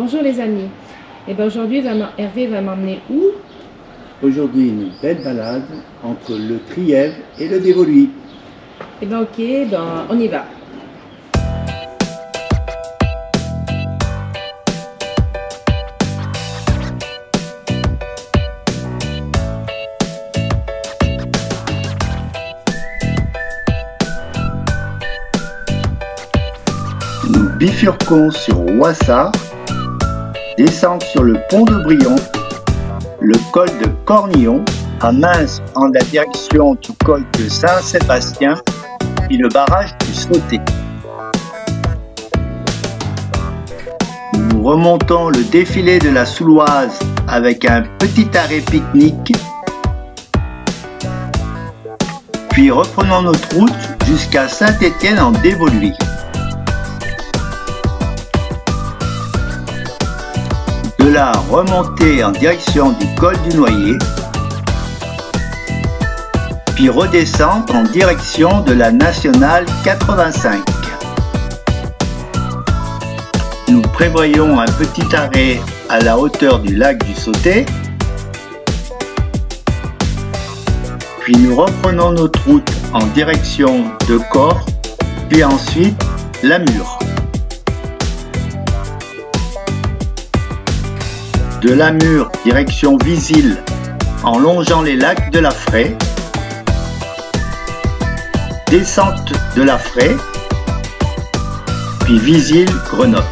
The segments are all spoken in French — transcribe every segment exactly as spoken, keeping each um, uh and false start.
Bonjour les amis. Et ben aujourd'hui Hervé va m'emmener où? Aujourd'hui une belle balade entre le Trièves et le Dévoluy. Et ben ok, ben on y va. Nous bifurquons sur Ouassa, descendre sur le pont de Brion, le col de Cornillon, à Mens en la direction du col de Saint-Sébastien et le barrage du Sautet. Nous remontons le défilé de la Souloise avec un petit arrêt pique-nique, puis reprenons notre route jusqu'à Saint-Étienne-en-Dévoluy. De là, remonter en direction du col du Noyer, puis redescendre en direction de la nationale quatre-vingt-cinq. Nous prévoyons un petit arrêt à la hauteur du lac du Sautet, puis nous reprenons notre route en direction de Corps, puis ensuite la Mure. De la Mure, direction Visil, en longeant les lacs de Laffrey. Descente de Laffrey, puis Visil, Grenoble.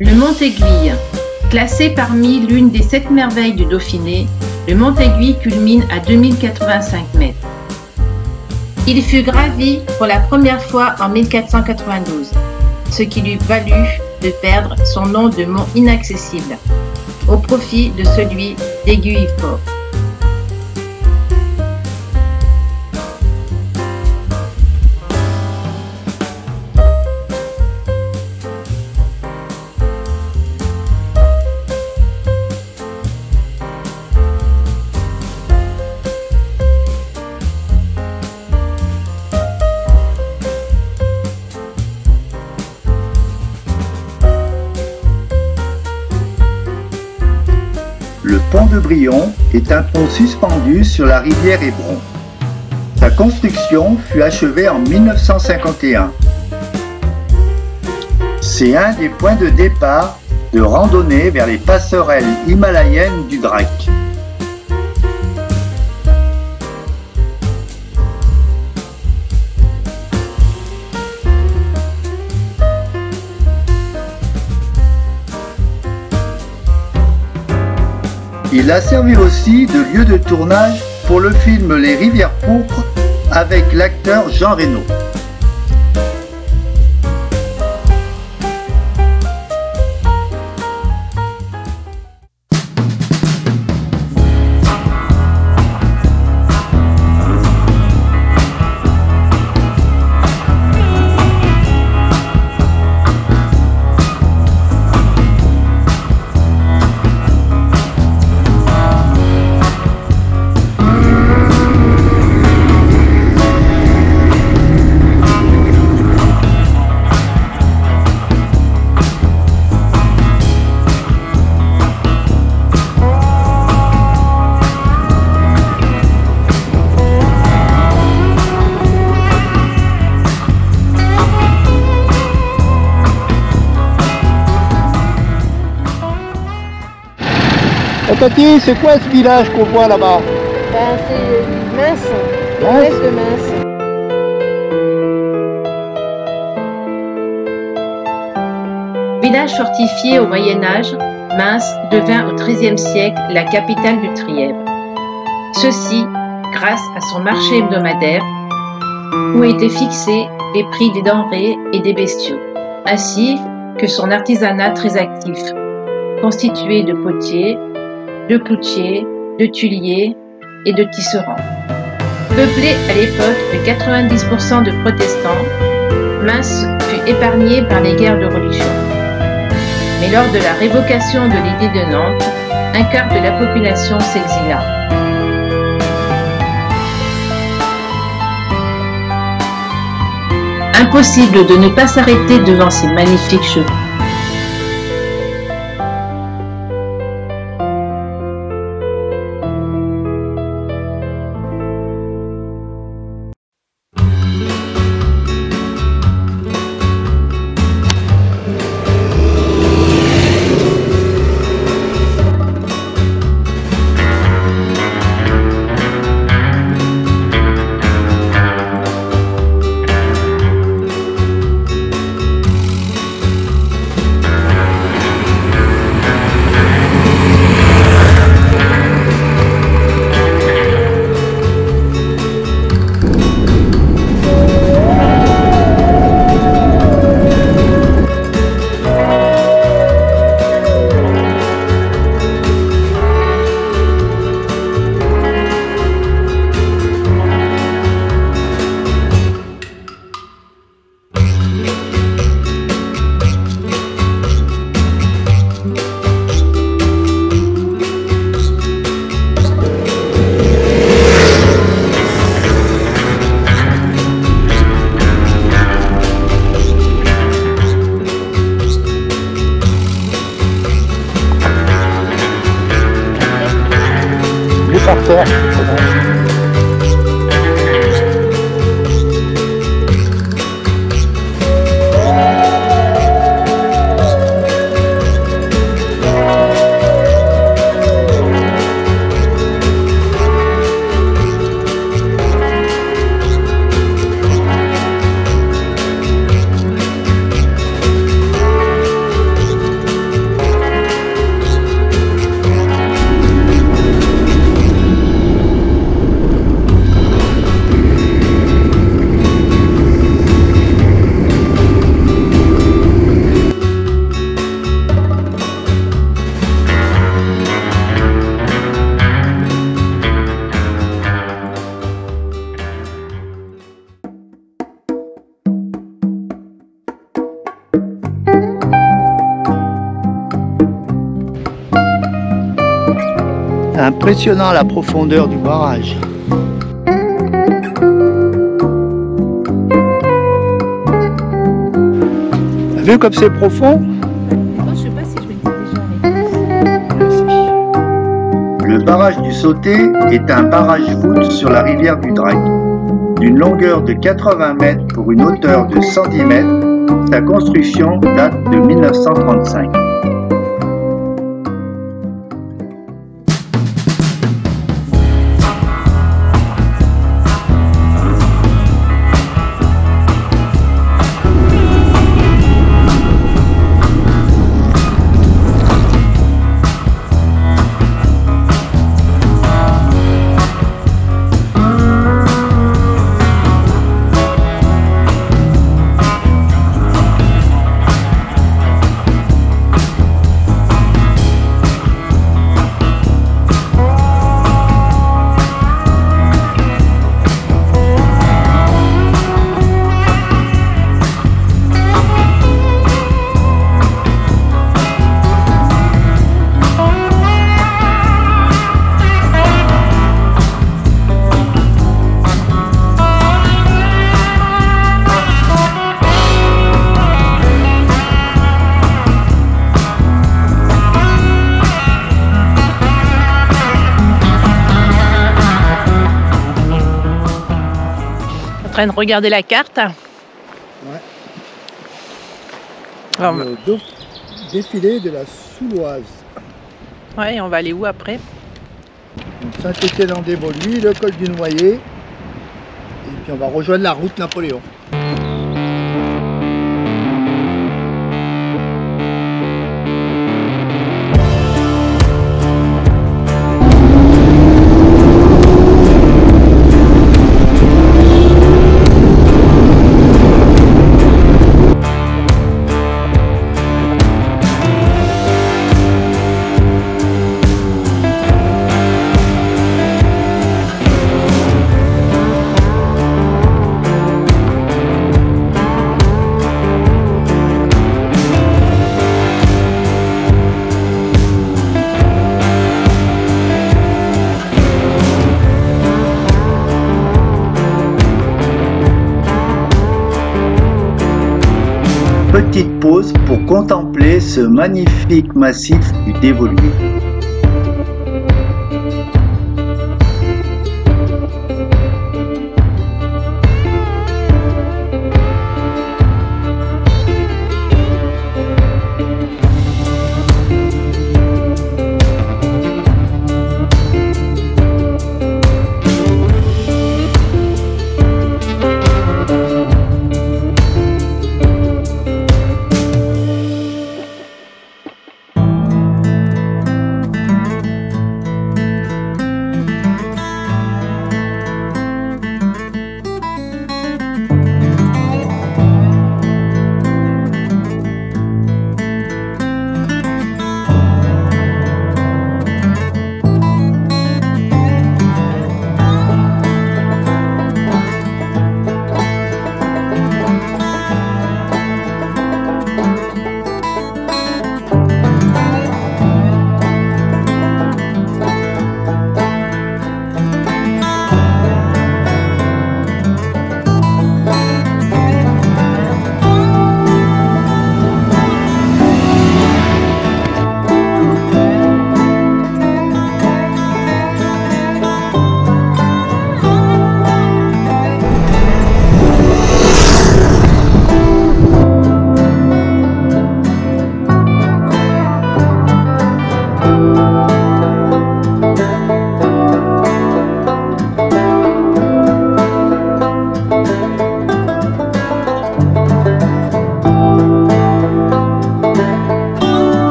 Le Mont-Aiguille. Classé parmi l'une des sept merveilles du Dauphiné, le Mont-Aiguille culmine à deux mille quatre-vingt-cinq mètres. Il fut gravi pour la première fois en mille quatre cent quatre-vingt-douze, ce qui lui valut de perdre son nom de mont inaccessible, au profit de celui d'Aiguille Fort. Le pont de Brion est un pont suspendu sur la rivière Hébron. Sa construction fut achevée en mille neuf cent cinquante et un. C'est un des points de départ de randonnée vers les passerelles himalayennes du Drac. Il a servi aussi de lieu de tournage pour le film Les Rivières pourpres avec l'acteur Jean Reno. Tati, c'est quoi ce village qu'on voit là-bas? Ben, c'est Mens, le village de Mens. Village fortifié au Moyen-Âge, Mens devint au treizième siècle la capitale du Trièves. Ceci grâce à son marché hebdomadaire où étaient fixés les prix des denrées et des bestiaux, ainsi que son artisanat très actif, constitué de potiers, de cloutiers, de tuiliers et de tisserands. Peuplé à l'époque de quatre-vingt-dix pour cent de protestants, Mens fut épargné par les guerres de religion. Mais lors de la révocation de l'édit de Nantes, un quart de la population s'exila. Impossible de ne pas s'arrêter devant ces magnifiques chevaux. Impressionnant la profondeur du barrage. T'as vu comme c'est profond? Je sais pas si je m'étais déjà allée. Le barrage du Sautet est un barrage voûte sur la rivière du Drac. D'une longueur de quatre-vingts mètres pour une hauteur de cent dix mètres, sa construction date de mille neuf cent trente-cinq. En train de regarder la carte. Ouais. Alors, le défilé de la Souloise. Ouais, et on va aller où après? Saint-Étienne-en-Dévoluy, le col du Noyer, et puis on va rejoindre la route Napoléon. Petite pause pour contempler ce magnifique massif du Dévoluy.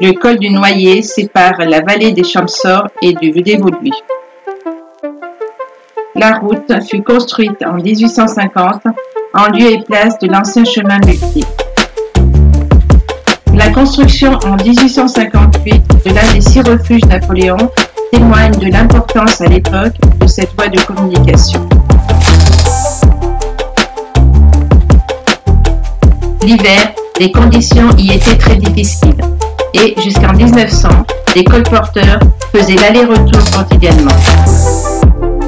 Le col du Noyer sépare la vallée des Champsors et du Vue de Dévoluy. La route fut construite en mille huit cent cinquante en lieu et place de l'ancien chemin multiple. La construction en mille huit cent cinquante-huit de l'un des six refuges Napoléon témoigne de l'importance à l'époque de cette voie de communication. L'hiver, les conditions y étaient très difficiles. Et jusqu'en mille neuf cents, les colporteurs faisaient l'aller-retour quotidiennement.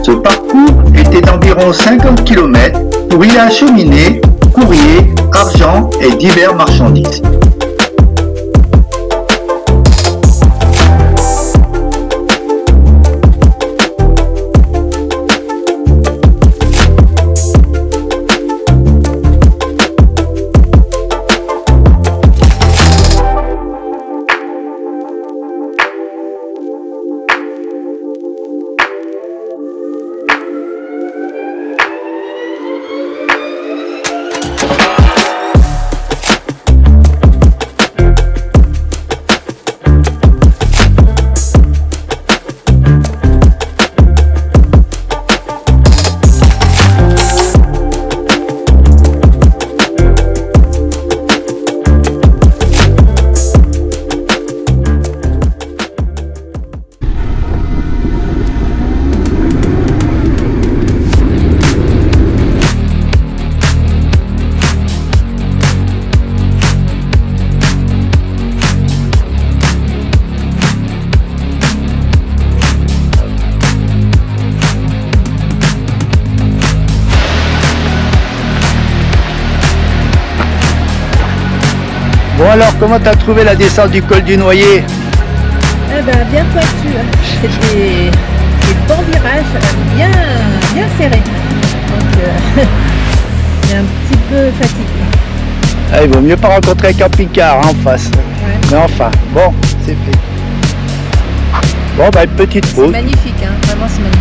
Ce parcours était d'environ cinquante kilomètres où il a acheminé courrier, argent et divers marchandises. Bon alors, comment t'as trouvé la descente du col du Noyer? Eh ben, bien pointu, hein. C'est des, des bons virages, bien, bien serrés. Donc, euh, j'ai un petit peu fatigué. Ah, il vaut mieux pas rencontrer un camping-car hein, en face. Ouais. Mais enfin, bon, c'est fait. Bon, bah, une petite pause. C'est magnifique, hein, vraiment c'est magnifique.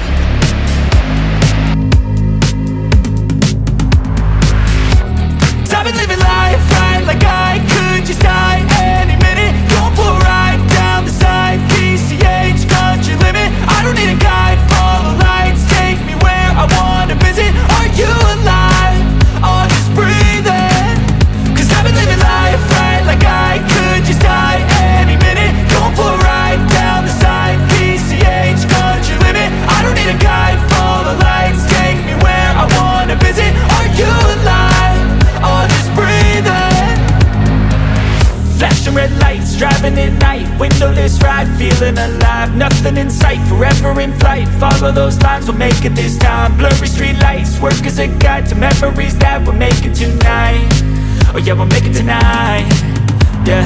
Follow those lines, we'll make it this time. Blurry street lights, work as a guide to memories that we're making tonight. Oh yeah, we'll make it tonight. Yeah.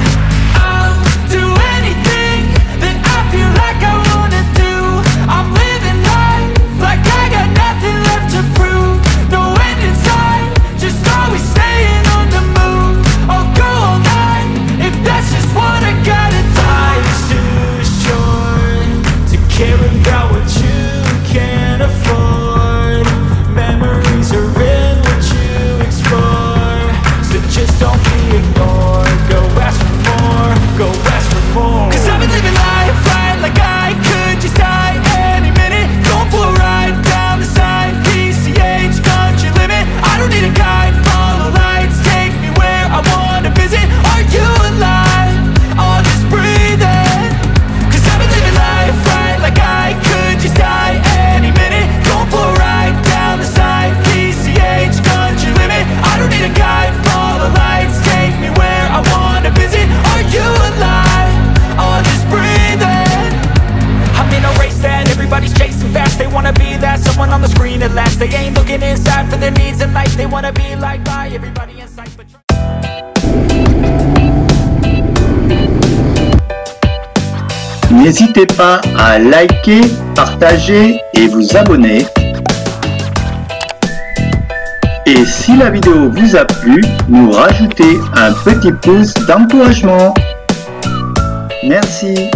I'll do anything that I feel like I wanna do. I'm living life like I got nothing left to prove. No end in sight, just always staying on the move. I'll go all night, if that's just what I gotta do. Life's too short to care about what you can't afford. Memories are in what you explore. So just don't be ignored. Go ask for more. Go ask for more. 'Cause I've been living life right like I could just die any minute. Going for a ride down the side P C H country limit. I don't need a guide. Follow lights, take me where I wanna visit. Are you alive? I'll just breathe in. 'Cause I've been living life right like I could just die. N'hésitez pas à liker, partager et vous abonner. Et si la vidéo vous a plu, nous rajoutez un petit pouce d'encouragement. Merci.